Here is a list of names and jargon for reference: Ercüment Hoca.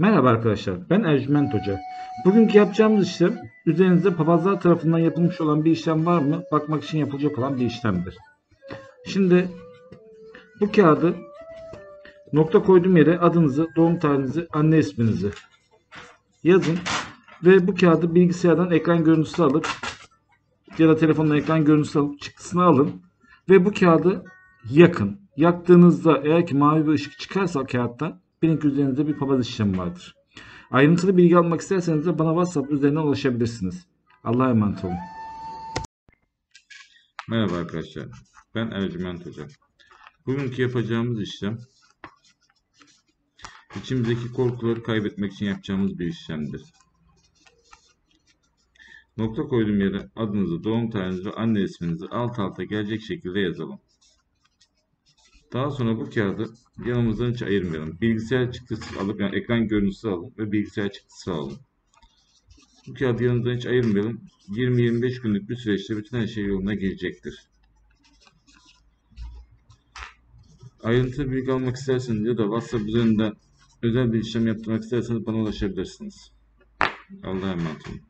Merhaba arkadaşlar, ben Ercüment Hoca. Bugünkü yapacağımız işlem, üzerinizde papazlar tarafından yapılmış olan bir işlem var mı? Bakmak için yapılacak olan bir işlemdir. Şimdi bu kağıdı nokta koyduğum yere adınızı, doğum tarihinizi, anne isminizi yazın ve bu kağıdı bilgisayardan ekran görüntüsü alıp ya da telefondan ekran görüntüsü alıp çıktısını alın ve bu kağıdı yakın. Yaktığınızda eğer ki mavi bir ışık çıkarsa kağıttan bilin ki üzerinizde bir papaz işlemi vardır. Ayrıntılı bilgi almak isterseniz de bana WhatsApp üzerinden ulaşabilirsiniz. Allah'a emanet olun. Merhaba arkadaşlar. Ben Ercüment Hoca. Bugünkü yapacağımız işlem içimizdeki korkuları kaybetmek için yapacağımız bir işlemdir. Nokta koyduğum yere adınızı, doğum tarihinizi ve anne isminizi alt alta gelecek şekilde yazalım. Daha sonra bu kağıdı yanımızdan hiç ayırmayalım. Bilgisayar çıktısı alıp, yani ekran görüntüsü alın ve bilgisayar çıktısı alın. Bu kağıdı yanımızdan hiç ayırmayalım. 20-25 günlük bir süreçte bütün her şey yoluna girecektir. Ayrıntılı bilgi almak isterseniz ya da WhatsApp üzerinden özel bir işlem yaptırmak isterseniz bana ulaşabilirsiniz. Allah'a emanet olun.